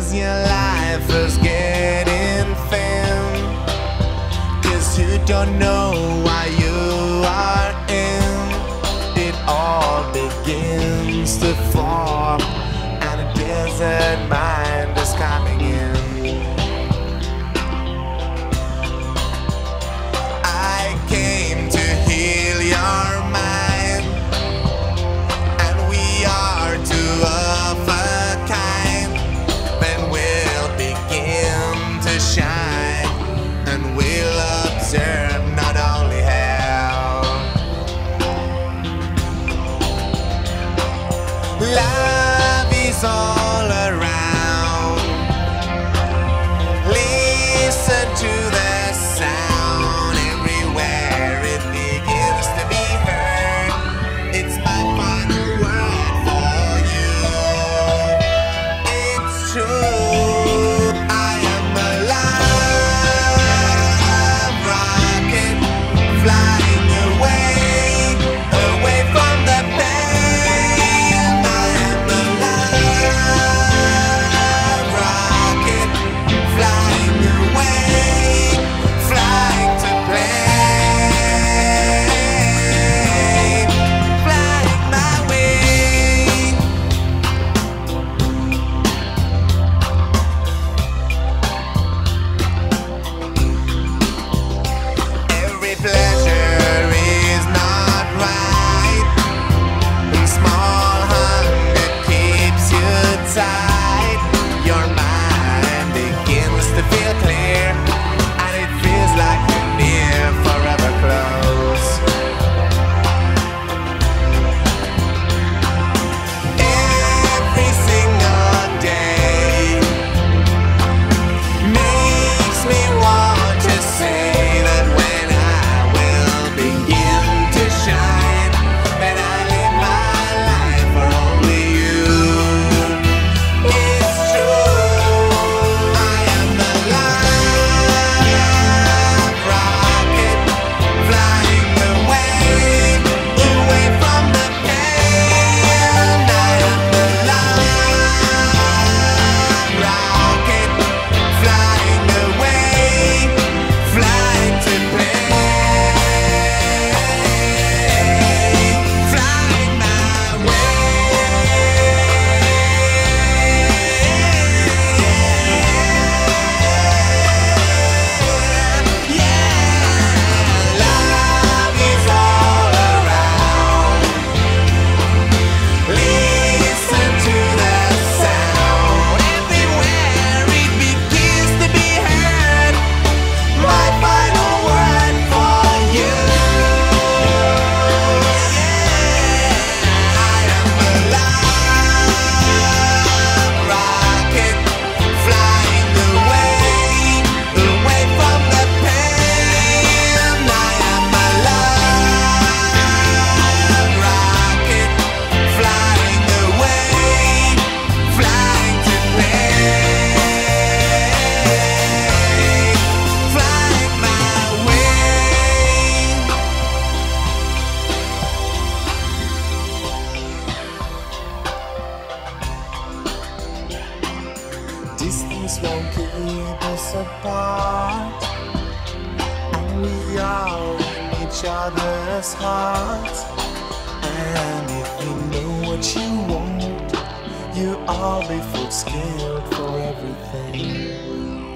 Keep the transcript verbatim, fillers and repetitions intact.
'cause your life is getting thin. 'Cause you don't know why you are in. It all begins to form, and a desert mind is coming in. I came to heal your mind, and we are two of a kind. Then we'll begin to shine, and we'll observe not only hell. Love is all around. Listen to the sound. Everywhere it begins to be heard. It's my final word for you. It's true. I am alive, rocket, flying away, away from the pain. I am alive, rocket, flying away, flying to play, flying my way. Every pleasure is not right. A small hunger keeps you tight. Your mind begins to feel clear, and it feels like you're near, forever close. Every single day makes me want to say that when I will begin to shine, then I live my life for only you. It's true. I am alive, rocket, flying away, away from the pain. I am alive, rocket, flying away, flying to play, flying my way. Yeah, love is all around. Listen to the sound. Everywhere it begins to be heard. My final word for you. Yeah, I am alive, rocket, flying away, away from the pain. I am alive, rocket, flying away, flying to play, flying my way. Distance won't keep us apart, and we are in each other's hearts. And if you know what you want, you all be full skilled for everything.